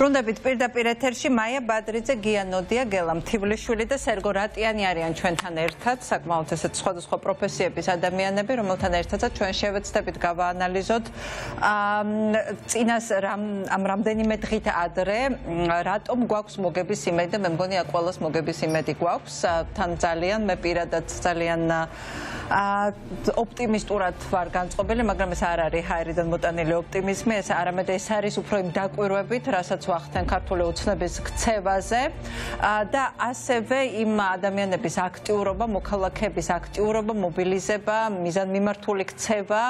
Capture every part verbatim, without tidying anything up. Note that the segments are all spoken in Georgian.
ბრუნდებით პირდაპირ ეთერში მაია ბადრიძე, გიანოდია გელა მთივლიშვილი და სერგო რატიანი არიან ჩვენთან ერთად, საკმაოდ ესეთ სხვადასხვა პროფესიების ადამიანები, რომელთან ერთადაც ჩვენ შევეცდებით გავაანალიზოთ წინას ამ რამდენიმე დღით ადრე რატომ გვაქვს მოგების იმედი და მე მგონია ყოველას მოგების იმედი გვაქვს, თან ძალიან მე პირადად ძალიან ოპტიმისტურად ვარ განწყობილი, მაგრამ ეს არ არის ჰაერიდან მოტანილი ოპტიმიზმი, ეს არამედ ეს არის უფრო იმ დაკვირვებით, რასაც ვახდენ ქართული ოცნების ქცევაზე და ასევე იმ ადამიანების აქტიურობა, მოქალაქეების აქტიურობა, მობილიზება, მიზანმიმართული ქცევა,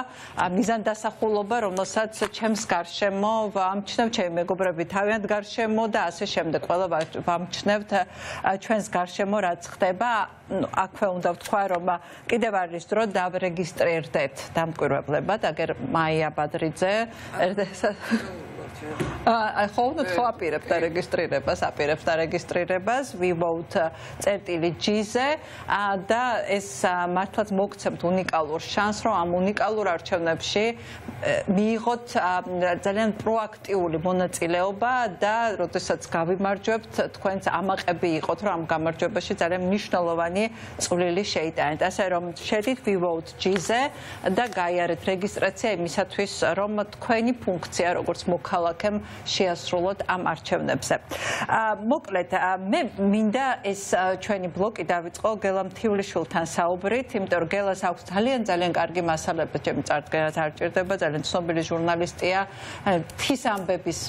მიზანდასახულობა, რომელსაც ჩემს გარშემო ვამჩნევ, ჩემი მეგობრები თავიანთ გარშემო და ასე შემდეგ, ყველა ვამჩნევთ ჩვენს გარშემო რაც ხდება. Akwă unda vătcua Roma, când e varistro, da registrăret, dăm cu răbdăba, dacă Maia Badridze, Acum nu trebuie apirepta registrare, băs apirepta registrare, băs vivăut certiligize, da, este martlat măcțem tu unic alor, șansro am unic alor arcevnepșe, miigot, zelen proactivul, bunătileoba, da, rotisat scavi marjobt, când am abiigot, ram cam marjobăși zelen nișnalovani, ulili șeitan, da, se rom șerit vivăut gize, da, gaiaret registrație, misatuis romat câini puncte, arogurs măcala. Cam შეასრულოთ am არჩევნებზე. Მოკლედ მე მინდა ეს ჩვენი ბლოკი დავიწყო გელა მთივლიშვილთან საუბრით, იმიტომ რომ გელას აქვს ძალიან ძალიან კარგი მასალები, ჩემი წარდგენაც არ ჭირდება, ძალიან ცნობილი ჟურნალისტია, თის ამბების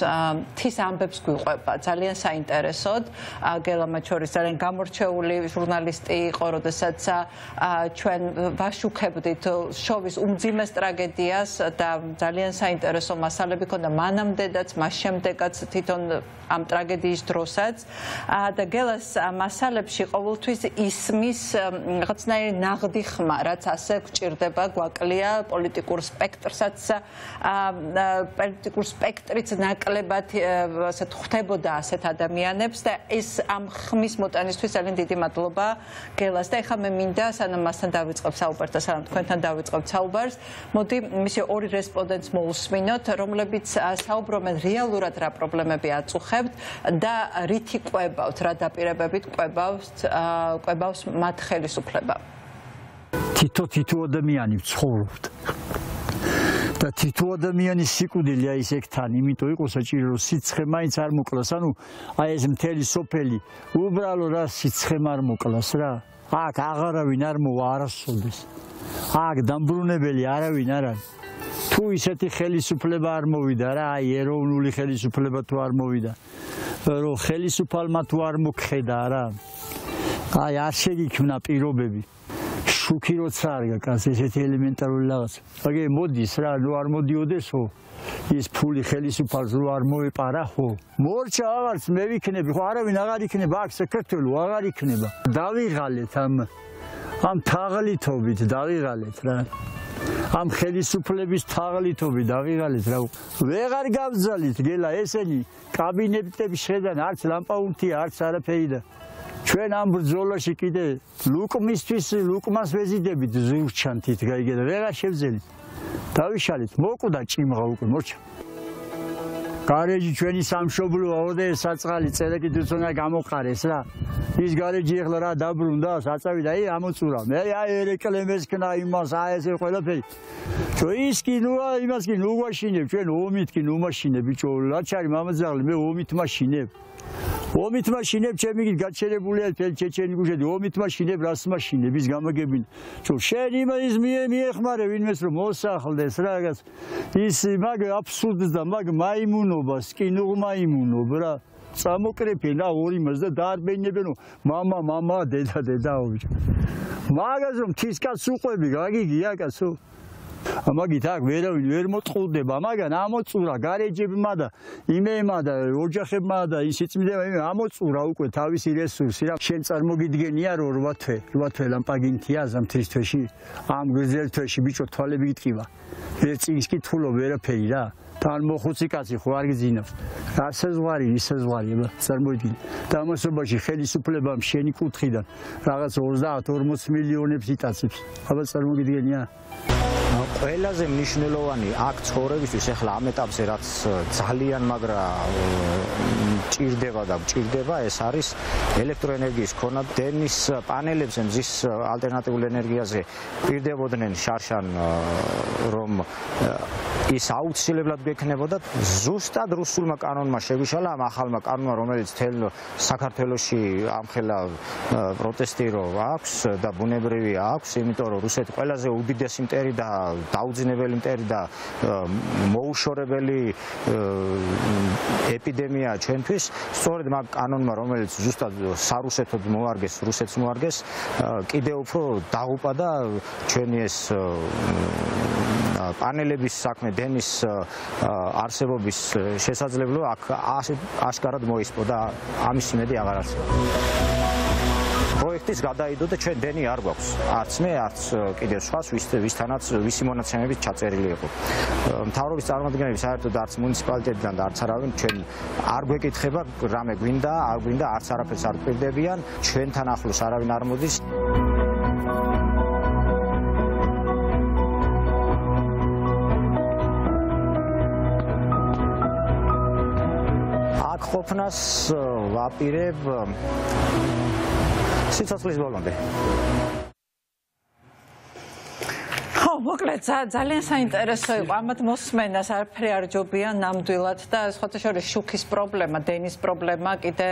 თის ამბებს გვიყვება ძალიან საინტერესოდ. გელა მათ შორის ძალიან გამორჩეული ჟურნალისტი იყო, როდესაც ჩვენ ვაშუქებდით შოვის უმძიმეს ტრაგედიას და ძალიან საინტერესო მასალები ქონდა მანამდე dați mașemtecați titon am tragediști drosați, da gelas masalebși ყოველთვის ისმის რაღაცნაირი ნაღდიხმა, რაც ასე გვჭირდება გვაკლია პოლიტიკურ სპექტრსაც პოლიტიკურ სპექტრიც ნაკლებად ასეთ ხდებოდა ასეთ ადამიანებს და ეს ამ ხმის მოტანისთვის ძალიან დიდი მადლობა გელას და ეხლა მე მინდა სანამ მასთან დავიწყებ საუბარს და სანამ თქვენთან დავიწყებ საუბარს, მოდი მისი ორი რესპონდენტს მოусმინოთ, რომლებიც საუბრობენ რეალურად რა პრობლემები აწუხებთ და რითი ყვებავთ, რა დაპირებებით ყვებავთ, ყვებავს მათ ხელისუფლება. თითო თითო ადამიანი ცხოვრობთ. და თითო ადამიანის სიკვდილია ის ეკთან, იმიტომ იყოს საჭირო სიცხე მაინც არ მოკლას, ანუ აი ეს მთელი სოფელი უბრალოდ რა სიცხე არ მოკლას რა. აქ აღარავინ არ მოვა არასოდეს. აქ დამბრუნებელი არავინ არ არის. Თუ ისეთი ხელისუფლება არ მოვიდა რა, აი ეროვნული ხელისუფლება თუ არ მოვიდა, რომ ხელისუფალმა თუ არ მოგხედა რა, აი არ შეგიქმნა პირობები, შუქი როცა არ გაკას ესეთი ელემენტარული რაღაც, მაგრამ მოდის რა, ნუ არ მოდიოდესო, ის ფული ხელისუფალს რო არ მოეპარა ხო, მორჩა აღარც მე ვიქნები, ხო არავინ აღარ იქნება, აქ საქართველო აღარ იქნება, დავიღალეთ ამ ამ თაღლითობით, დავიღალეთ რა. Am ხელისუფლების თაღლითობით დავიღალეთ რა. Ვეღარ გავძალით გელა ესენი კაბინეტების შედან არც ლამპაუნთი არც არაფერი და ჩვენ ამ ბრძოლაში კიდე ლუკმისთვის ლუკმას ვეზიდებით ზურჩანთით გაიგენა ვეღარ შევძელით. დავიშალეთ მოკვდა ჭიმღა უკვე მორჩა. Garaji ჩვენი სამშობლოა ოდე საწალი წერეკიდიც უნდა გამოყარეს რა. Ის garaji ეხლა რა დაბრუნდა საწავი და აი ამოწურა. მე აი ერეკლემეს ქნა იმას აი ესე ყველაფერი. თუ ის კი ნუ იმას კი ნუ გვაშინებ ჩვენ ომით კი ნუ მაშინებ ბიჭო რა ჩარი მამაძაღლი მე ომით მაშინებ. Ომით მაშინებ ჩემი კი გაჩერებულია ჩეჩენი გუშედი ომით მაშინებ რას მაშინებ ის გამაგებინ. ჩო შენ იმის მიეხმარე ვინმეს რომ მოსახლდეს რა რაღაც. ის მაგ აბსურდს და მაგ მაიმუნ Skinurma imunul, bra. S-a mocrepit la orimăză, dar bine bine. Mama, mama, deda, deda, obiș. Magazum, tisca sucul, bigagi, giaca su. Ama gitak, vereu, vermut, hude, bamaga, namot sura, gareje bimada, ime mada, ojahe mada, isit mide, amot sura, uco, tavis iresus, sira, șențar mogit geniar, urvate, urvate, lampagin tiaz, am tristeși, am găzel treși, biciot, toale bitkiva. Veți inschit hulo, vera peira. Tan moxuci căci xoargi zinaf. Asezwari, nisezwari, bă, sarmoidin. Tam asobași, xeli suplebam, şeni cutrida. Ragat orda, tormuț milioane psitațipi. Abă sarmoidin. Ყველაზე მნიშვნელოვანი აქ ცხოვრებისთვის ახლა ამ ეტაპზე რაც ძალიან მაგრა ჭირდება და ჭირდება ეს არის ელექტროენერგიის ქონა დენის პანელებზე მზის ალტერნატიულ ენერგიაზე პირდებოდნენ შარშან რომ ის აუცილებლად გექნებოდა ზუსტად რუსულმა კანონმა შევიშალა ამ ახალმა კანონმა რომელიც თელ საქართველოში ამხელა პროტესტირო აქვს და ბუნებრივი აქვს იმიტომ რომ რუსეთი ყველაზე უდიდესი მტერი და დაუძინებელი მტერი და მოუშორებელი ეპიდემია ჩვენთვის სწორედ მაგ კანონმა რომელიც ზუსტად სარუსეთოდ მოარგეს რუსეთს მოარგეს კიდევ უფრო დაუპა და ჩვენი ეს პანელების საქმე დენის არსებობის შესაძლებლობა აქ აშკარად მოისპო და ამის იმედი აღარ არსებობს Proiectis გადაიდო და ჩვენ დენი არ გვაქვს. Არც მე, არც კიდევ სხვას, ვისთანაც ვისი მონაცემებით ჩაწერილი იყო. Მთავრობის წარმომადგენლები საერთოდ არც მუნიციპალიტეტიდან და არც არავინ ჩვენ არ გვეკითხება რამე გვინდა, არ გვინდა, არც არაფერს არ გვპირდებიან. ჩვენთან ახლოს არავინ არ მოდის. აქ ყოფნას ვაპირებ სიცოცხლის ბოლომდე. ხო, მოკლედ ძალიან საინტერესო იყო. ამათ მოსმენას არაფერი არ ჯობია ნამდვილად და სხვათა შორის შუქის პრობლემა, დენის პრობლემა კიდე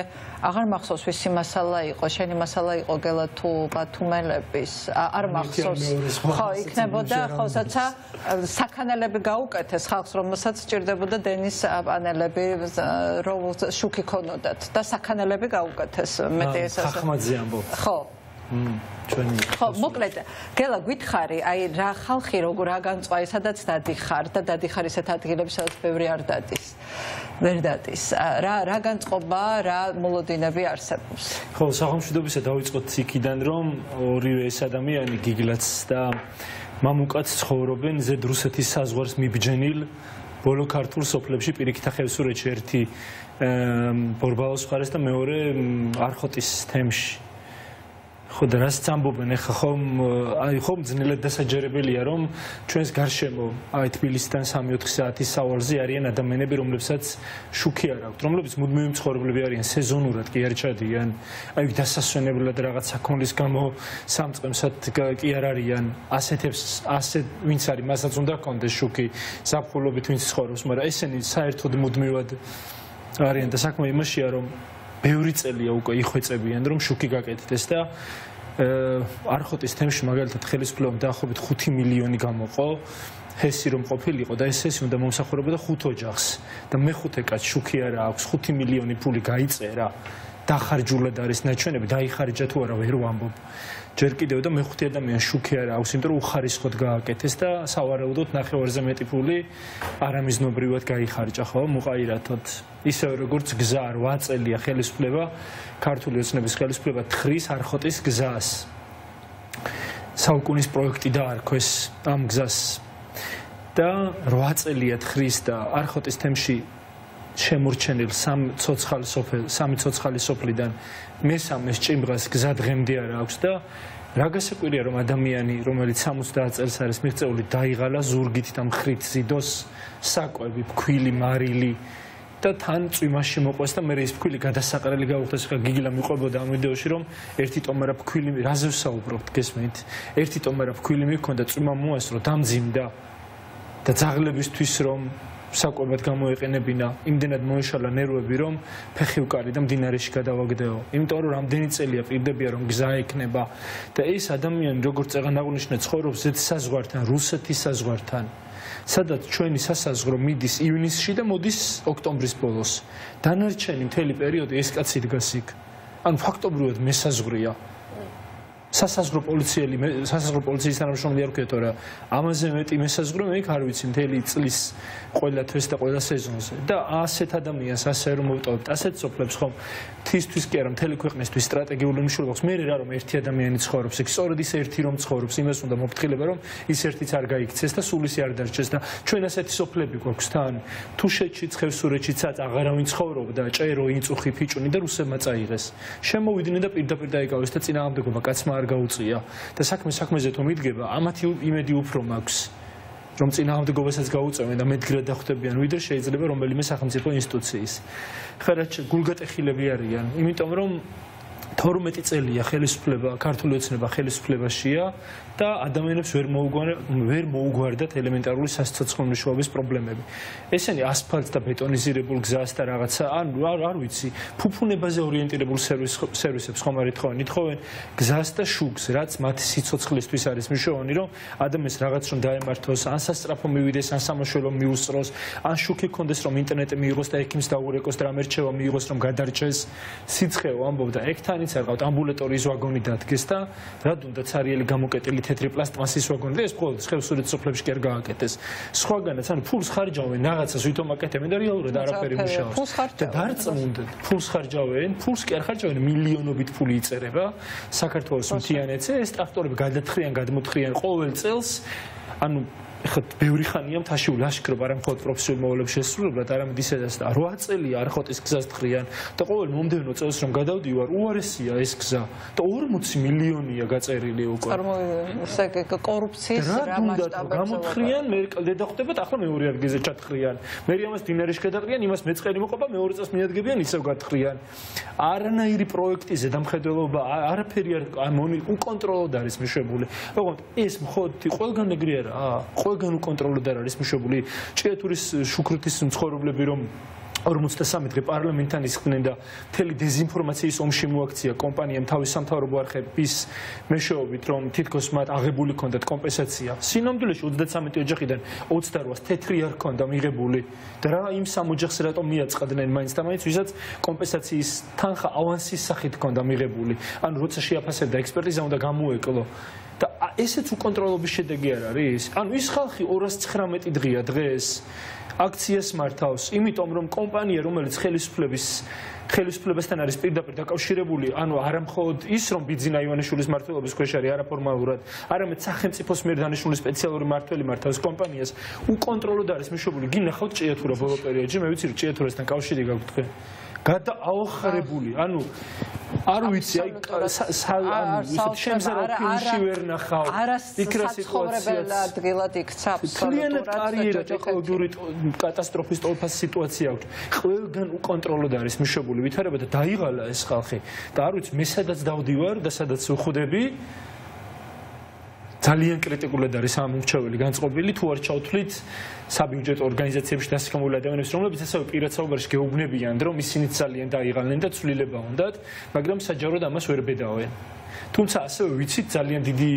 აღარ მახსოვს ვისი მასალა იყო, შენი მასალა იყო გელათუ ბათუმელების. არ მახსოვს. ხო, იქნებოდა ხოლმეცა საქანელები გაუკეთეს ხალხს, რომელსაც სჭირდებოდა დენის პანელები, რომ შუქი ქონოდათ და საქანელები გაუკეთეს. მეტი ეს ასე. ხახმაძე ამბობ. ხო. ხო, მოკლედ, გელა გითხარი, აი რა ხალხი როგორ აგანწყვა, სადაც დადიხარ და დადიხარ ისეთ ადგილებში, სადაც ბევრი არ დადის. ვერ დადის. რა რა განწყობა, რა მოლოდინები არსებობს. ხო, სახელმშვიდობისა დავიწყოთ იქიდან, რომ ორივე ეს ადამიანი გიგლაც და მამუკაც ცხოვრობენ ზედ რუსეთის საზღვარს მიბჯენილ ბოლო ქართულ სოფლებში პირიქით ხევსურეთში ერთი ბორბალოს მხარეს და მეორე არხოტის თემში. Ხო და რასაც ამბობენ ახლა ხომ აი ხომ ძნელად დასაჯერებელია რომ ჩვენს გარშემო აი თბილისიდან სამი ოთხი საათის სავალზე არიან ადამიანები რომლებსაც შუქი არ აქვს რომლებიც მუდმივი მცხოვრებლები არიან სეზონურად კი არ ჩადიან აი დასასვენებლად რაღაც საქმის გამო სამწემსად კი არ არიან ასეთებს ასეთ ვინც არის მასაც უნდა კონდეს შუქი საფულობით ვინც ცხოვრობს მაგრამ ესენი საერთოდ მუდმივად არიან და საქმე იმაშია რომ ბევრი წელია უკვე იხვეწებიან რომ შუქი გაკეთდეს და არხოტის თემში მაგალითად ხელისუფლებამ დაახლოებით ხუთი მილიონი გამოყო ჰესი რომ ყოფილიყო და ეს ჰესი უნდა მომსახურებოდა ხუთ ოჯახს და მეხუთე კაც შუქი არა აქვს ხუთი მილიონი ფული გაიწერა დახარჯულად არის ნაჩვენები დაიხარჯა თუ არა ვერ ვამბობ ჯერ კიდევ და მეხუთე ადამიანს შუქი არა აქვს იმიტომ რომ უხარისხოდ გააკეთეს და სავარაუდოდ ნახევარზე მეტი ფული არამიზნობრივად გაიხარჯა ხო მოყაირათოდ ისევ როგორც გზა რვა წელია ხელისუფლება ქართული ოცნების ხელისუფლება თხრის არხოტის გზას საუკუნის პროექტი დაარქვეს ამ გზას და რვა წელია თხრის და არხოტის თემში შემორჩენილ სამი ცოცხალი სოფლიდან მესამე ჭიმღას გზა დღემდე არ აქვს და რა გასაკვირია რომ ადამიანი რომელიც სამოცდაათ წელს არის მიღწეული დაიღალა ზურგით და მხრით ზიდოს საკვები ფქვილი მარილი და თან წვიმაში მოყვეს და მე ის ფქვილი გადასაყრელი გავხდეს ხა გიგილა მიყვებოდა ამ ვიდეოში რომ ერთი ტომარა ფქვილი რაზე ვსაუბრობთ გესმით ერთი ტომარა ფქვილი მიქონდა წვიმა მოასწრო დამძიმდა და ძაღლებისთვის რომ საკვებად გამოეყენებინა იმდენად მოეშალა ნერვები რომ ფეხი უკარი და მდინარეში გადავაგდეო იმიტომ რომ რამდენი წელია პირდებია რომ გზა ექნება და ეს ადამიანი როგორც წეღანაღნიშნე ცხოვრობს ზეთ საზღვართან რუსეთის საზღვართან სადაც ჩვენი სასაზღვრო მიდის ივნისში და მოდის ოქტომბრის ბოლოს. დანარჩენი მთელი პერიოდი ეს კაცი დგას იქ. ან ფაქტობრივად მესაზღვრია. Sasazgrup policieli, sasazgrup policiistan am șomul iar câteva. Amazemet imesazgrup ei caruitim telit lis coada trista coada sezonse. Da, aset adamia, saserum obținut, aset soplebscom. Tis tis căram telecuic nes tis strategiul umișul box. Mere rarom erti adamia nici xarup. Sex oradi sertirom xarup. Simesun da moptile berom. Iserti targaic. Cesta sulis iar dar cesta. Cei naset soplebic oxtan. Tușecit xevsurecit agaram nici xarup. Da, ceiro nici ochipici. Unii daruse matzaires. Şema uidine da pirda pirda egal. Este țina am de cuvacatma. Argauția. Te sac mi sac mi zetom idgeba. Amati imediu promax. Romci în am de goveseți gauția. Mă da medgră de axte bian. Uider și izlebe rombeli mi sac mi zetom instituțiis. Xerac gulgat exilebiarian. Imitam rom თორმეტი წელია ხელისუფლება ქართული ოცნება ხელისუფლებაშია და ადამიანებს ვერ მოუგვარდა ვერ მოუგვარდათ ელემენტარული სასოციალური მუშაობის პრობლემები. Ესენი ასფალტს და ბეტონიზირებულ გზას და რაღაცა ან არ ვიცი, ფუფუნებაზე ორიენტირებულ სერვისებს ხომ არ ეთხოვენ, ეთხოვენ გზას და შუგს, რაც მათი სიცოცხლისთვის არის მნიშვნელოვანი, რომ ადამიანს რაღაც რომ დაემართოს, ან სასწრაფო მივიდეს, ან სამაშველო მიუსწროს, ან შუქი ჰქონდეს რომ ინტერნეტი მიიღოს და ექიმს დაურეკოს და რამე რჩევა მიიღოს რომ გადარჩეს. სიცხეო ამბობდა ეკთან Cercaut ambulatorii vagoni de atgesta, radunda țariele gamocetele tetri plastmasice vagoni de sport, schevsurit soplebș kergaaketes. Schvaganat san puls harjau în nagața suitom maketem dar iaure dar aperimușa. Te darț amunde. Puls harjau în puls kerharjau în milionobit pulițereba. Sakartvelos mutianetse est aktorbi gadetkhrian gadmutkhrian qovel tsels anu ხოთ ბევრი ხანია მთაში ულაშქრობა რა მხოლოდ პროფესიულ მოვლებს შესრულებლად არამედ ისედაც და რვა წელია არ ხოთის გზას თხრიან და ყოველ მომდევნო წელს რომ გადავდივარ უარესია ეს გზა და ორმოცი მილიონია გაწერილი უკვე ესე იგი კორუფციის რა მასშტაბი გამოთხრიან მე და ხდებათ ახლა მეორე ადგილზე ჩათხრიან მე ამას დინარში გადაყრიან იმას მეწყერი მოყვება მეორე წელს მიადგებიან ისევ გათხრიან არანაირი პროექტიზე დამხედველობა არაფერი არ უკონტროლოდ არის მიშებული როგორც ეს მხოლოდ ყველგან ეგრეა რა Organul controlul de aris, mișobuli. Cei turiști șucrutiți sunt schoroble birom. ორმოცდასამი დღე პარლამენტთან ისხნენდა მთელი დეзинფორმაციის ომში მოაქცია კომპანიამ თავის სამთავრობო არხების მეშვეობით რომ თითქოს მათ აღებული ჰქონდათ კომპენსაცია. Სინამდვილეში ოცდასამი ოჯახიდან ოცდაორი თეთრი არ ჰქონდა მიღებული და რა იმ სამ ოჯახს რატომ მიაწყდნენ მაინც და მაინც ვისაც კომპენსაციის თანხა ავანსის სახით ჰქონდა მიღებული. ანუ როცა შეაფასებდა ექსპერტიზა უნდა გამოეკლო და ესეც უკონტროლობის შედეგი არ არის. Ანუ ის ხალხი ორას ცხრამეტი დღეა დღეს აქციას მართავს, იმიტომ რომ კომპანია, რომელიც ხელისუფლების ხელისუფლებასთან არის პირდაპირ დაკავშირებული, ანუ არა მხოლოდ ის, რომ ბიძინა ივანიშვილის მმართველობის ქვეშ არის არაფორმალურად, არამედ სახელმწიფოს მიერ დანიშნული სპეციალური მმართველი მართავს კომპანიას, უკონტროლოდ არის მიშებული. გინახავთ ჭიათურა ბოლო პერიოდში, მე ვიცი, რომ ჭიათურასთან კავშირი გაქვთ თქვენ. გადააოხრებული, ანუ არ ვიცი, აი შემზე რა ფილმში ვერ ნახავ. იქ რა საცხოვრებელ ადგილად იქცა აბსოლუტურად კარიერა ეკოლოგიური კატასტროფის ტოლფას სიტუაცია აქვს. ყველგან უკონტროლოდ არის მიშებული, ვითარება და დაიღალა ეს ხალხი. და არ ვიცი, მე სადაც დავდივარ და სადაც ვხვდები ძალიან კრიტიკულად არის ამ მომრჩეველი განწყობილი თუ არ ჩავთვლით საბიუჯეტო ორგანიზაციებში დასაქმებული ადამიანებს რომლებიც ასევე პირად საუბარში გეუბნებიან რომ ისინიც ძალიან დაიღალნენ და ცვლილება უნდათ მაგრამ საჯაროდ ამას ვერ ბედავენ თუმცა ასევე ვიცით ძალიან დიდი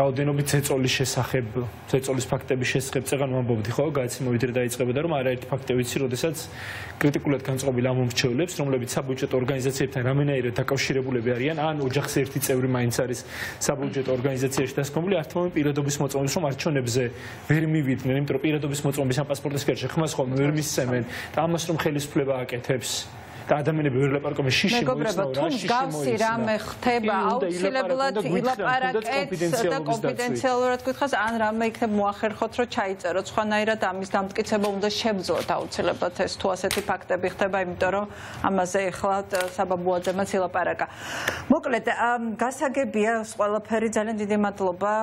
რაოდენობით ზეწოლის შესახებ ზეწოლის ფაქტების შესახებ წეგან ვამბობდი ხო გააცნო ვიდრე დაიწყებოდა რომ არაერთი ფაქტი ვიცი როდესაც კრიტიკულად განწყობილ ამ მომრჩევლებს რომლებიც საბიუჯეტო ორგანიზაციებთან რამენაირად დაკავშირებულები არიან ან ოჯახის ერთი წევრი მაინც არის საბიუჯეტო ორგანიზაციაში დასკვნილი ართმევენ პირადობის მოწმობის რომ არჩევნებზე ვერ მივიდნენ იმიტომ რომ პირადობის მოწმობის ან პასპორტის კერში ხმას ხოლმე ვერ მისცემენ და ამას რომ ხელისუფლება აკეთებს და ადამიანები ვერ ლაპარაკობენ შიში მოიხსნაო რა შიში გავსი რამე ხდება აუცილებლად ილაპარაკეთ და კონფიდენციალურად გითხას ან რამე იქნება მოახერხოთ რომ ჩაიწეროთ სხვანაირად ამის დამტკიცება უნდა შებძოლოთ აუცილებლად ეს თუ ასეთი ფაქტები ხდება იმიტომ რომ ამაზე ეხლა საბაბუაძემაც ილაპარაკა მოკლედ გასაგებია ყველაფერი ძალიან დიდი მადლობა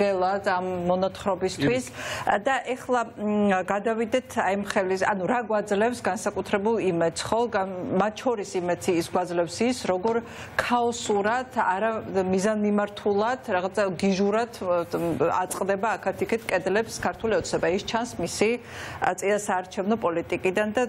გელა ამ მონოთხრობისთვის და ეხლა გადავიდეთ აი მხელის ანუ რა გვაძლევს განსაკუთრებულ იმედს ხო მათ შორის იმეც ის გვაძლევს ის როგორ ქაოსურად არა მიზანმიმართულად რაღაცა გიჟურად აწყდება აქეთ-იქით კედლებს ქართული ოცნება ის ჩანს მისი წინასაარჩევნო პოლიტიკიდან და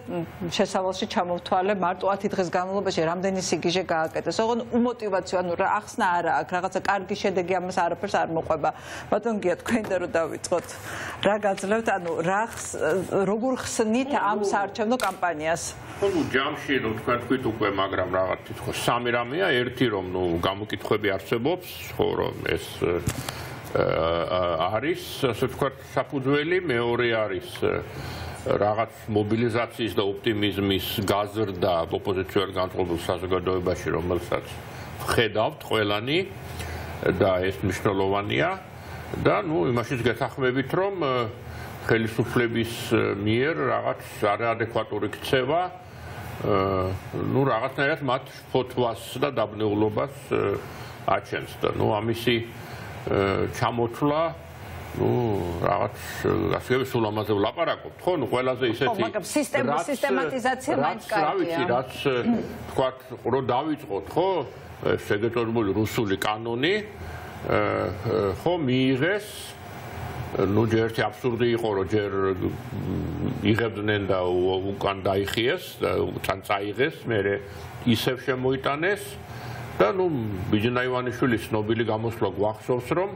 შესავალში ჩამოვთვალე მარტო ათი დღის განმავლობაში რამდენი სიგიჟე გააკეთეს ოღონ უმოტივაციო ანუ ახსნა არა აქ რაღაცა კარგი შედეგი ამას არაფერს არ მოყვება ბატონ გია თქვენ და რო დავიწყოთ რა გაძლევთ ანუ რა როგორ ხსნით ამ საარჩევნო კამპანიას ну ჯამში, ну თქვა თქვით უკვე, მაგრამ რა თითქოს სამი რამეა, ერთი რომ, ну გამოკითხები არსებობს, ხო რომ ეს არის, ასე თქვა საფუძველი, მეორე არის რაღაც მობილიზაციის და ოპტიმიზმის გაზრდა ოპოზიციურ განწყობილ საზოგადოებაში, რომელსაც ხედავთ ყველანი და ეს მნიშვნელოვანია და, ну იმაშიც გეთახმებით, რომ ხელისუფლების მიერ რაღაც არაადეკვატური ქცევა, ну რაღაცნაირად მათ ფოთვას და დაბნეულობას აჩენს და, ну ამისი ჩამოთვლა, ну რაღაც ასე ვთქვით, სულ ამაზე ვლაპარაკობთ, ხო, ну ყველაზე ისეთი, მაგრამ სისტემა სისტემატიზაცია მაინც კარგია. რაც თქვა, რომ დავიწყოთ, ხო, შეგეწოდებული რუსული კანონი, ხო, მიიღეს ну ჯერ აბსურდი იყო, რომ ჯერ იღებდნენ და უკან დაიხიეს, თან წაიღეს, მერე ისევ შემოიტანეს და ну ბიძინა ივანიშვილის ცნობილი გამოსვლა გვახსოვს, რომ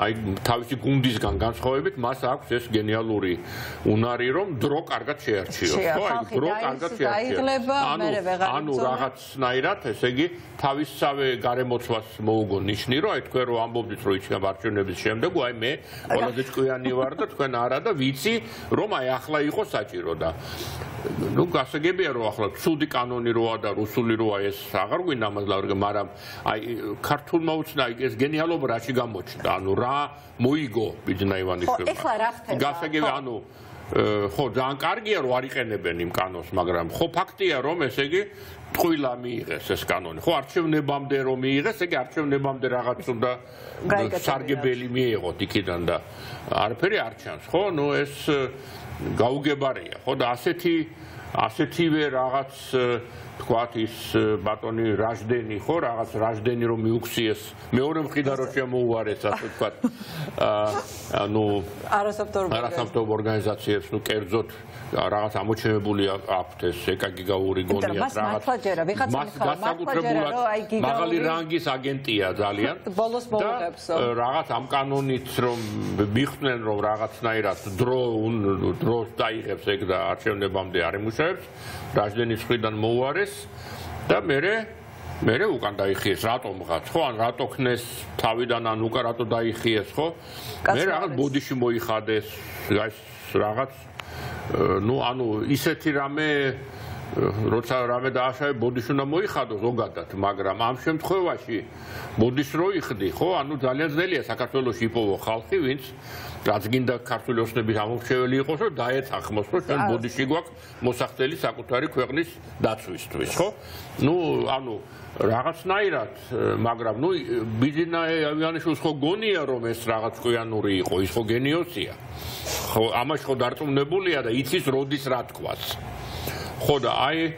აი თავისი გუნდისგან განსხვავებით, მას აქვს ეს გენიალური უნარი, რომ დრო კარგად შეარჩიოს, ხო, აი დრო კარგად შეარჩიოს. ანუ რაღაცნაირად, ესე იგი, თავისსავე გარემოცვას მოუგო ნიშნი, რომ აი თქვენ რო ამბობდით, რომ იჩნებ არჩევნების შემდეგ, აი მე ყველაზე ჭკვიანი ვარ და თქვენ არა და ვიცი, რომ აი ახლა იყო საჭირო და ну გასაგებია, რომ ახლა ცუდი კანონი როა და რუსული როა, ეს აღარ გვინდა ამას ლავრი, მაგრამ აი ქართულმა უცნა ეს გენიალობა რაში გამოჩნდა, ანუ რა მოიგო ბიძინა ივანიშვილმა. ეხლა რა ხდება? გასაგებია, ანუ ხო ძალიან კარგია, რომ არ იყენებენ იმ კანონს, მაგრამ ხო ფაქტია, რომ ესე იგი ტყუილა მიიღეს ეს კანონი. ხო არჩევნებამდე რომ მიიღეს, ეგ არჩევნებამდე რაღაც უნდა სარგებელი მიიღოთ იქიდან და არაფერი არ ჩანს, ხო? ნუ ეს გაუგებარია, ხო და ასეთი ასეთივე რაღაც თქვათ ის ბატონი რაჟდენი, ხო, რაღაც რაჟდენი რომ მიუქციეს, მეორე მხრიდან რომ შემოუარეს, ასე თქვათ, ანუ არასამთავრობო ორგანიზაციებს, ну კერძოდ რაღაც ამოჩენებული აქვთ ეს ეკაგიგაური გონიათ რაღაც. მას განსაკუთრებულად მაღალი რანგის აგენტია ძალიან. და რაღაც ამ კანონით რომ მიხვდნენ, რომ რაღაცნაირად დრო დროს დაიღებს ეგ და არჩევნებამდე არ ემუშავებს, რაჟდენის მხრიდან მოუარეს და მერე მერე უკან დაიხიეს რატომღაც, ხო, ან რატო ქნეს თავიდან, ან უკან რატო დაიხიეს, ხო? მე რაღაც ბოდიში მოიხადეს, რაღაც ну ანუ ისეთი რამე, როცა რამე დააშავე, ბოდიში უნდა მოიხადო ზოგადად, მაგრამ ამ შემთხვევაში ბოდიშ რო იხდი, ხო, ანუ ძალიან ძნელია საქართველოში იპოვო ხალხი, ვინც რაც გინდა ქართული ოცნების ამომრჩეველი იყოს, რომ დაეცახმოს, რომ ჩვენ ბოდიში გვაქვს მოსახდელი საკუთარი ქვეყნის დაცვისთვის, ხო? ну ანუ რაღაცნაირად, მაგრამ ну ბიძინა ივანიშვილს ხო გონია, რომ ეს რაღაც კვიანური იყო, ის ხო გენიოსია. ხო, ამაში ხო დარწმუნებულია და იცის როდის რა თქვას. ხო და აი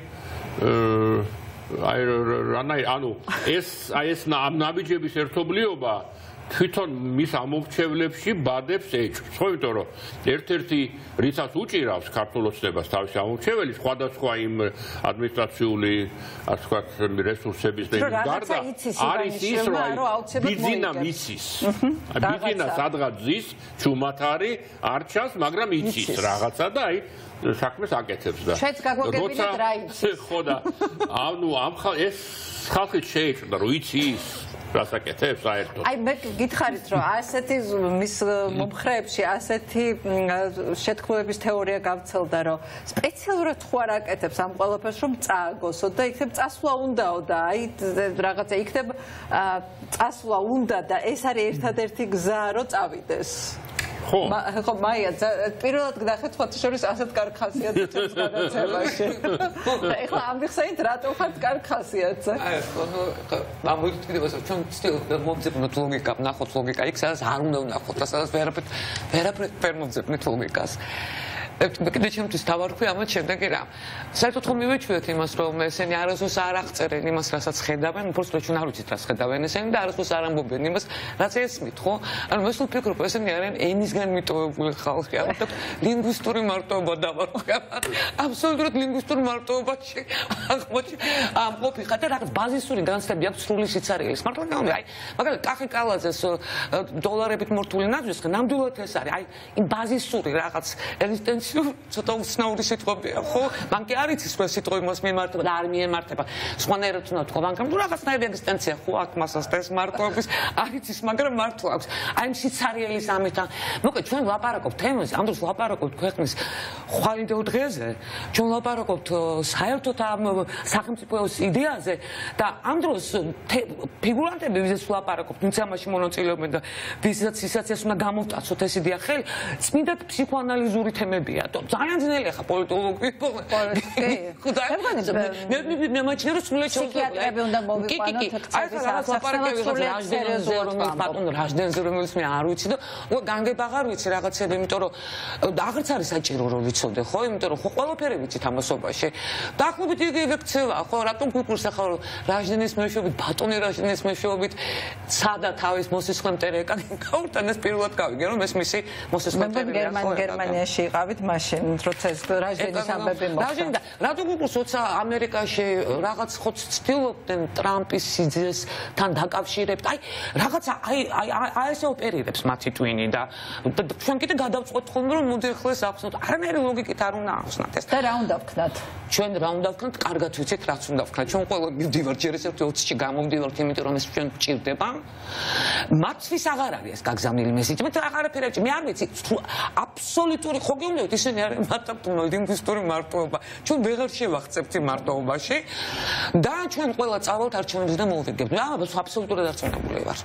აი რანაი ანუ ეს აი ეს ნაბიჯების ერთობლიობა თვითონ მის ამომრჩევლებში ბადებს ეჭვს, ხო, იმიტომ რომ ერთ-ერთი რიცაც უჭირავს ქართულ ოცნებას თავისი ამომრჩეველი სხვადასხვა იმ ადმინისტრაციული ასე ვთქვათ რესურსების და იმის გარდა არის ის რომ ბიძინა მიცის. ბიძინას ადღაც ზის, ჩუმად არის, არ ჩანს, მაგრამ იცის რაღაცა და აი საქმეს აკეთებს და შეც გაგვაგებინეთ რა იცის. ხო და ანუ ამ ეს ხალხი შეიძლება რომ იცის რას აკეთებს საერთოდ. აი მე გითხარით, რომ ასეთი მის მომხრეებში ასეთი შეთქმულების თეორია გავრცელდა, რომ სპეციალურად ხო არ აკეთებს ამ ყველაფერს, რომ წააგოსო და იქნებ წასვლა უნდაო და აი რაღაცა იქნებ წასვლა უნდა და ეს არის ერთადერთი გზა, რომ წავიდეს. ხო. ხო, მაია, პირველად გდახეთ ხოთი შორის ასეთ კარგ ხასიათს ჩვენს გადაცემაში. ეხლა ამიხსენით რატო ხართ კარგ ხასიათზე? აი, ხო, ხო, ამოვიტყიდება, რომ ჩვენ ვცდილობთ მომძებნოთ ლოგიკა, ვნახოთ ლოგიკა იქ, სადაც არ უნდა ვნახოთ, სადაც ვერაფერ ვერაფერ ვერ მომძებნით ლოგიკას. კიდე ჩემთვის დავარქვი ამათ შემდეგი რამ. საერთოდ ხომ მივეჩვიეთ იმას, რომ ესენი არასდროს არ აღწერენ იმას, რასაც ხედავენ, უბრალოდ ჩვენ არ ვიცით, რას ხედავენ ესენი და არასდროს არ ამბობენ იმას, რაც ესმით, ხო? ანუ მე სულ ვფიქრობ, ესენი არიან ენისგან მიტოვებული ხალხი, ანუ ლინგვისტური მარტოობა დავარქვი ამათ. აბსოლუტურად ლინგვისტურ მარტოობაში ამყოფი ხარ და რაღაც ბაზისური განცდები აქვს სრული სიცარიელის. მართლა გამომი, აი, მაგალითად, კახიკალაძეს დოლარებით მორთული ნაძვის ნამდვილად ეს არის, აი, იმ ბაზისური რაღაც ელიტის ცოტა უცნაური სიტყვებია, ხო? მანქე არ იცის რა სიტყვები მას მიმართება და არ მიემართება. სხვანაირად უნდა თქვა ბანკამ, თუ რაღაცნაირი ეგზისტენცია ხო აქვს მასას და ეს მარტოობის არ იცის, მაგრამ მარტო აქვს. აი სიცარიელის ამეთან. მოკლედ ჩვენ ვლაპარაკობთ თემაზე, ამ დროს ვლაპარაკობთ ქვეყნის ხვალინდეულ დღეზე. ჩვენ ვლაპარაკობთ საერთოდ ამ სახელმწიფოების იდეაზე და ამ დროს ფიგურანტები ვისაც ვლაპარაკობთ, თუმცა ამაში მონაწილეობენ და ვისაც ისაც ეს უნდა გამოვტაცოთ ეს იდეა ხელი. წმინდად ფსიქოანალიზური თემებია. ძალიან ძნელია ხა პოლიტოლოგები. მე მაჩნია რომ სულ ეჩვეულები უნდა მოვიყვანოთ. აი რაღაც ვლაპარაკები ვისაც ბატონო რაჟდენზე რომელიც მე არ ვიცი და განგება აღარ ვიცი რაღაცები, იმიტომ რომ აღარც არის საჭირო რომ ვიცოდე, ხო? იმიტომ რომ ხო ყველაფერი ვიცით ამასობაში. დაახლოებით იგივე ქცევა, ხო, რატომ გუგულს ახლა რაჟდენის მეშვეობით, ბატონი რაჟდენის მეშვეობით სადა თავის მოსისხლემტერი ეკანიკაურთან ეს პირველად გავიგე რომ ეს მისი მოსისხლემტერია. მე გერმანიაში იყავით მაშინ, როცა ეს რაჟდენის ამბები მოხდა. რაჟდენი და რატომ გუგულს როცა ამერიკაში რაღაც ხო ცდილობდნენ ტრამპის სიძესთან დაკავშირებით. აი რაღაც აი აი ესე ოპერირებს მათი ტვინი და ჩვენ კიდე გადავწყვეტ ხოლმე რომ მოდი ახლა ეს ახსნათ. არანაირი ლოგიკით არ უნდა ახსნათ ეს. და რა უნდა ვქნათ? ჩვენ რა უნდა ვქნათ? კარგად ვიცით რაც უნდა ვქნათ. ჩვენ ყველა მივდივართ ჯერ ესე ოცი-ში გამომდივართ, იმიტომ რომ ეს ჩვენ გვჭირდება. მათთვის აღარ არის ეს გაგზავნილი მესიჯი. მე აღარაფერი არ მე არ ვიცი აბსოლუტური ხო გეუბნებით ისინი არ მარტო ლინგვისტური მარტოობა. ჩვენ ვეღარ შევახცებთ იმ მარტოობაში და ჩვენ ყველა წავალთ არჩევნებზე და მოვიგებთ. რა ამბობს აბსოლუტურად არჩევნებული ვარ.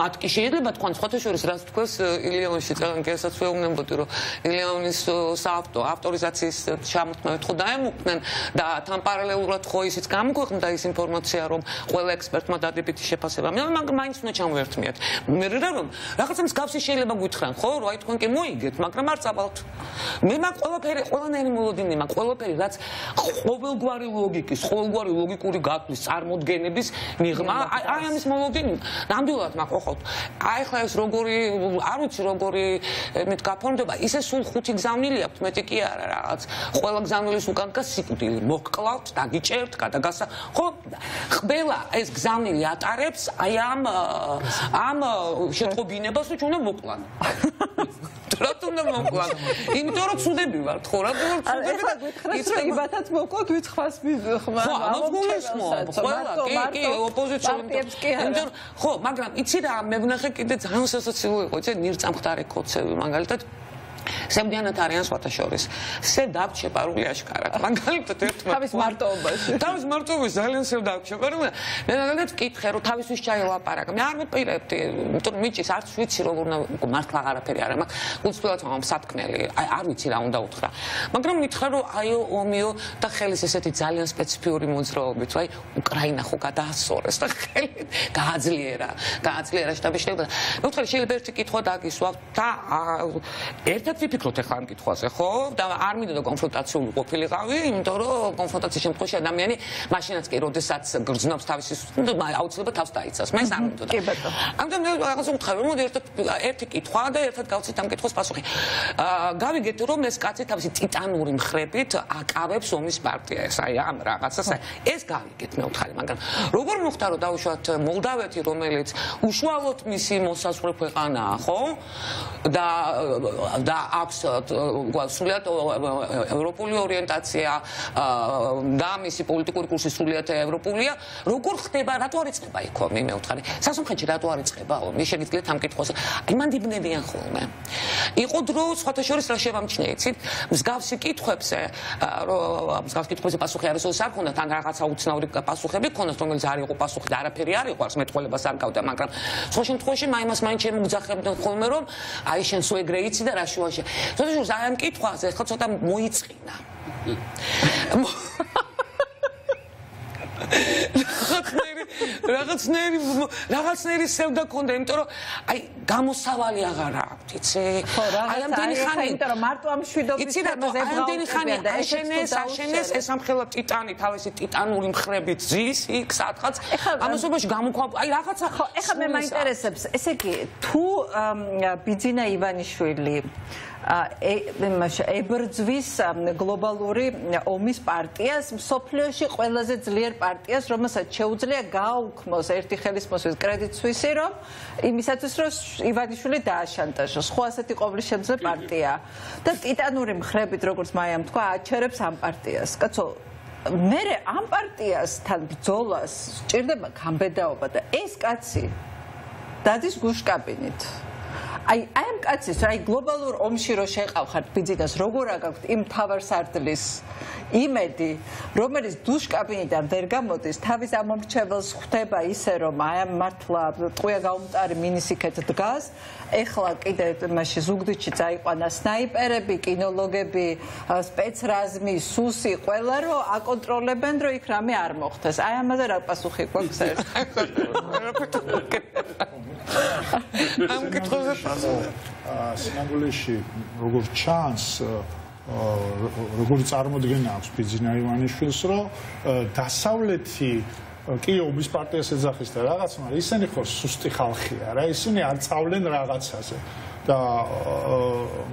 მათ კი შეიძლება თქვენ სხვათა შორის რაც თქვენს ილიონში წანკესაც ვეუბნებოდი რომ ილიონის საავტო ავტორიზაციის შემოქმედებით ხო დაემუქნენ და თან პარალელურად ხო ისიც გამოქვეყნდა ის ინფორმაცია რომ ყველა ექსპერტმა დადებითი შეფასება მაგრამ მაინც უნდა ჩამოერთმიათ მე რა რომ რაღაცა მსგავსი შეიძლება გითხრან ხო რომ აი თქვენ კი მოიგეთ მაგრამ არ წავალთ მე მაგ ყველაფერი ყველანაირი მოლოდინი მაგ ყველაფერი რაც ყოველგვარი ლოგიკის ყოველგვარი ლოგიკური გათვლის წარმოდგენების მიღმა აი ამის მოლოდინი ნამდვილად მაგოხოთ. აი ხლა ეს როგორი არ ვიცი როგორი მით გაფორმდება. ისე სულ ხუთი გზავნილი აქვს, მეტი კი არა რაღაც. ყველა გზავნილის უკან დგას სიკვდილი. მოგკლავთ, დაგიჭერთ, გადაგასა. ხო, ყველა ეს გზავნილი ატარებს აი ამ ამ შეტყობინებას, რომ უნდა მოკლან. რატომ უნდა მოკლან? იმიტომ რომ ცუდები ვართ, ხო, რატომ ცუდები და გითხრათ რომ იბათაც მოკლოთ, ვიცხვას მიხმა. ხო, ამოგულისხმობ. ყველა კი, კი, ოპოზიციამდე. ხო, მაგრამ იცი რა, მე ვნახე კიდე ძალიან სასაცილო იყო, იცი ნირწამხტარე კოცები, მაგალითად სამდენად არიან სხვათა შორის. სევ დაგჩეპარული აშკარად. მაგალითად ერთმა თავის მარტოობაში. თავის მარტოობაში ძალიან სევ დაგჩეპარული. მე მაგალითად ვკითხე რომ თავისთვის ჩაელაპარაკა. მე არ მიყირებდი, იმიტომ რომ მიჭის არც ვიცი როგორ უნდა მართლა არაფერი არ მაქვს. უცვლელად ამ სათქმელი. აი არ ვიცი რა უნდა უთხრა. მაგრამ მითხრა რომ აიო ომიო და ხელის ესეთი ძალიან სპეციფიური მოძრაობით, აი უკრაინა ხო გადაასწორეს და ხელი გააძლიერა. გააძლიერა შტაბი შეიძლება. მე ვთქვი შეიძლება ერთი კითხვა დაგისვა და ერთად ვიფიქროთ ახლა ამ კითხვაზე, ხო? და არ მინდოდა კონფრონტაციული ყოფილიყავი, იმიტომ რომ კონფრონტაციის შემთხვევაში ადამიანი მაშინაც კი, როდესაც გრძნობს თავის აუცილებლად თავს დაიცავს. მე არ მინდოდა. კი ბატონო. ამიტომ მე რაღაცა ვუთხარი, რომ ერთად ერთი კითხვა და ერთად გავცით ამ კითხვის პასუხი. აა გავიგეთ რომ ეს კაცი თავისი ტიტანური მხრებით აკავებს ომის პარტიას, აი ამ რაღაცას. ეს გავიგეთ მე ვუთხარი, მაგრამ როგორ მოხდა რომ დაუშვათ მოლდავეთი, რომელიც უშუალოდ მისი მოსაზღვრე ქვეყანაა, ხო? და და აქვს სულიად ევროპული ორიენტაცია და მისი პოლიტიკური კურსი სულიად ევროპულია. როგორ ხდება, რატო არ ეწყება იქ ომი, მე ვთქვი? სასამართლოში რატო არ ეწყება ომი? შეგიძლიათ ამ კითხვას. იმანდებნებიან ხოლმე. იყო დრო, სხვათა შორის რა შევამჩნიე, იცით? მსგავსი კითხვებზე, მსგავსი კითხვებზე პასუხი არასოდეს არ ქონდათ, ან რაღაცა უცნაური პასუხები ქონდათ, რომელიც არ იყო პასუხი და არაფერი არ იყო, არც მეტყოლებას არ გავდა, მაგრამ სხვა შემთხვევაში მე მას მაინც შემოგძახებდნენ ხოლმე, რომ აი შენ სულ ეგრე იცი და რა შუაში. ზოგი ჟურს ამ კითხვაზე ხო ცოტა მოიწინა. რაღაცნაირი რაღაცნაირი რაღაცნაირი სევდა ქონდა, იმიტომ რომ აი გამოსავალი აღარ აქვს, იცი? აი ამდენი ხანი, იმიტომ რომ მარტო ამ შვიდობის თემაზე ამდენი და აშენეს, აშენეს ეს ამხელა ტიტანი თავისი ტიტანური მხრებით ძის იქ სადღაც. ამასობაში გამოქვა აი რაღაცა ხო, ეხლა მე მაინტერესებს, ესე იგი თუ ბიძინა ივანიშვილი ებრძვის გლობალური ომის პარტიას, მსოფლიოში ყველაზე ძლიერ პარტიას, რომელსაც შეუძლია დაუქმოს ერთი ხელის მოსვის კრედიტსვისი, რომ იმისათვის, რომ ივანიშვილი დააშანტაჟოს, ხო ასეთი ყოვლისშემძე პარტია და ტიტანური მხრებით, როგორც მაიამ თქვა, აჩერებს ამ პარტიას. კაცო, მერე ამ პარტიასთან ბრძოლას სჭირდება გამბედაობა და ეს კაცი დადის გუშკაბინით. Ai am cățis, ai globalul omșiroșeș au fost picitas rogoragat, im tavăr sartelis, imedi, romeris dușcăbinit, dergamotis, tavis amomcevels, chteba iserom, ai am martla, tuiagaumt arminisicat gaz, ehlak idet mașizugdicit, ai pana snipere, bikinologebi, specrazmi, susi, quelaro, a controle pentru icrami armohtes. Ai am aderat pasuhi cu axel. Am cât o Snaguleschi, rogur chance, roguriți armodgena, sprijinea Ivanișvilis, da sauleti, că eu obis partea se zahiste, ragați mari, este nicio sustihalchia, raisini ar saulen ragați asta. Da,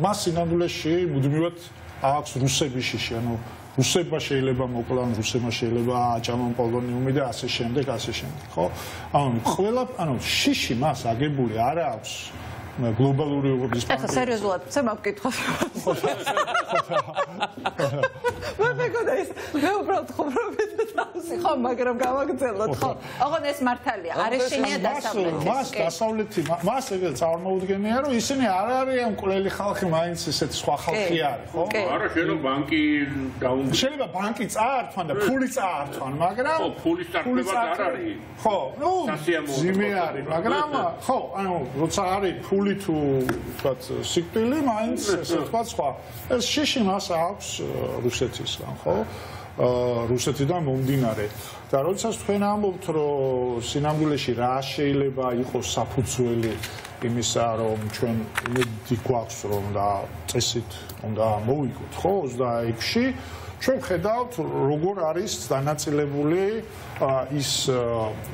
mas Snaguleschi, mudmivat, ax rusebișiși, nu ruseba შეიძლება მოკლან, რუსებმა შეიძლება ჩამონყოლონ უმიდა ასე შემდეგ, ასე შემდეგ, ხო? ანუ ყველა, ანუ შიში მას აგებული არ აქვს გლობალური უღრდის პარტია. ახლა სერიოზულად, წე მოგკითხავს. მე მეკონა ის, მე უბრალოდ ხუმრობით დავსი, ხო, მაგრამ გამაგრძელოთ, ხო? ოღონ ეს მართალია, არის შენია დასავლეთის. მას დასავლეთი, მას ეგ წარმოუდგენია, რომ ისინი არ არიან მკვლელი ხალხი, მაინც ესეთი სხვა ხალხი არის, ხო? არა, შეიძლება ბანკი დაუმჯერა. შეიძლება ბანკი წაართვან და ფული წაართვან, მაგრამ ხო, ფული წაართვა არ არის. ხო, ნუ ძიმე არის, მაგრამ ხო, ანუ როცა არის ფული tu pat sikpili mai se pat sqa es shishi mas aks rusetisgan kho rusetidan momdinare da rotsac tven ambobt ro sinambuleshi ra sheileba iqos saputsueli imisa rom tven imedi qaks rom da tsesit onda moviqot kho ოცდაექვსში ჩვენ ხედავთ როგორ არის დანაწილებული ის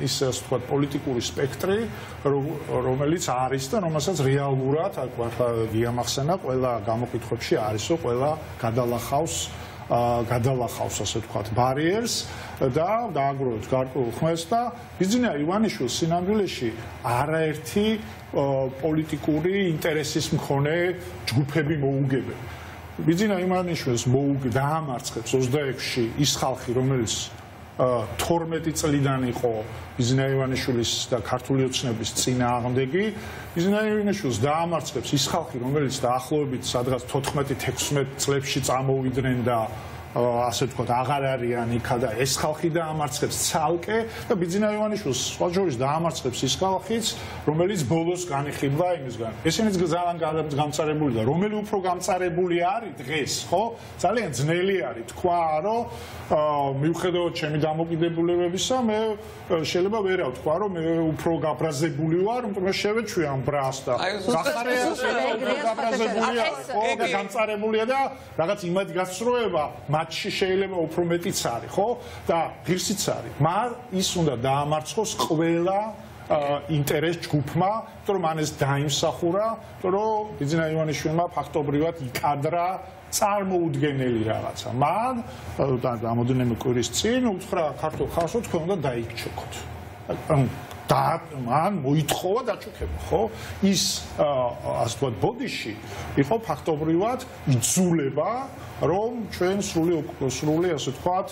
ის ასე ვთქვათ პოლიტიკური სპექტრი რომელიც არის და რომელსაც რეალურად აქ ახლა გიამახსენა ყველა გამოკითხვებში არისო ყველა გადალახავს გადალახავს ასე ვთქვათ ბარიერს და დააგროვებს გარკვეულ ხმეს და ბიძინა ივანიშვილს სინამდვილეში არაერთი პოლიტიკური ინტერესის მქონე ჯგუფები მოუგებენ ბიძინა ივანიშვილს დაამარცხებს ოცდაექვსში ის ხალხი, რომელიც თორმეტი წლიდან იყო ბიძინა ივანიშვილის და ქართული ოცნების წინააღმდეგი. ბიძინა ივანიშვილს დაამარცხებს ის ხალხი, რომელიც დაახლოებით სადღაც თოთხმეტი-თექვსმეტი წლებში წამოვიდნენ და ასე ვთქვათ, აღარ არიან იქადა ეს ხალხი დაამარცხებს ცალკე და ბიძინა ივანიშვილს სხვა ჯორის დაამარცხებს ის ხალხიც, რომელიც ბოლოს განიხიბლა იმისგან. ესენიც ძალიან გამწარებული და რომელი უფრო გამწარებული არის დღეს, ხო? ძალიან ძნელი არის თქვა, რომ მიუხედავად ჩემი დამოკიდებულებებისა, მე შეიძლება ვერა ვთქვა, რომ მე უფრო გაბრაზებული ვარ, მაგრამ შევეჩვი ამ ბრას და გახარია უფრო გაბრაზებულია, ხო, და გამწარებულია და რაღაც იმად გასწროება matși შეიძლება უფრო მეტიც არის, ხო? და ღირსიც არის. მაგრამ ის უნდა დაამარცხოს ყველა ინტერეს ჯგუფმა, რომ მან ეს დაიმსახურა, რომ ბიძინა ივანიშვილმა ფაქტობრივად იკადრა წარმოუდგენელი რაღაცა. მან ამოდენიმე კვირის წინ უთხრა ქართულ ხალხს, თქვენ უნდა დაიქჩოქოთ. და მან მოითხოვა დაჩუქება, ხო? ის ასე ვთქვათ ბოდიში იყო ფაქტობრივად იძულება, რომ ჩვენ სრული სრული ასე ვთქვათ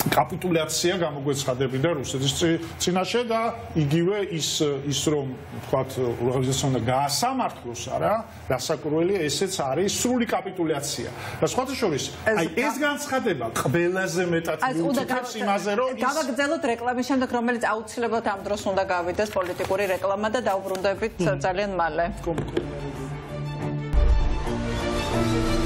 კაპიტულაცია გამოგვეცხადებინა რუსეთის წინაშე და იგივე ის ის რომ ვთქვათ ორგანიზაცია უნდა გაასამართლოს, არა? დასაკურველია ესეც არის სრული კაპიტულაცია. და სხვათა შორის, აი ეს განცხადება ყველაზე მეტად მიუთითებს იმაზე, რომ დავაგრძელოთ რეკლამის შემდეგ, რომელიც აუცილებლად ამ დროს უნდა გავიდეს პოლიტიკური რეკლამა და დაუბრუნდებით ძალიან მალე.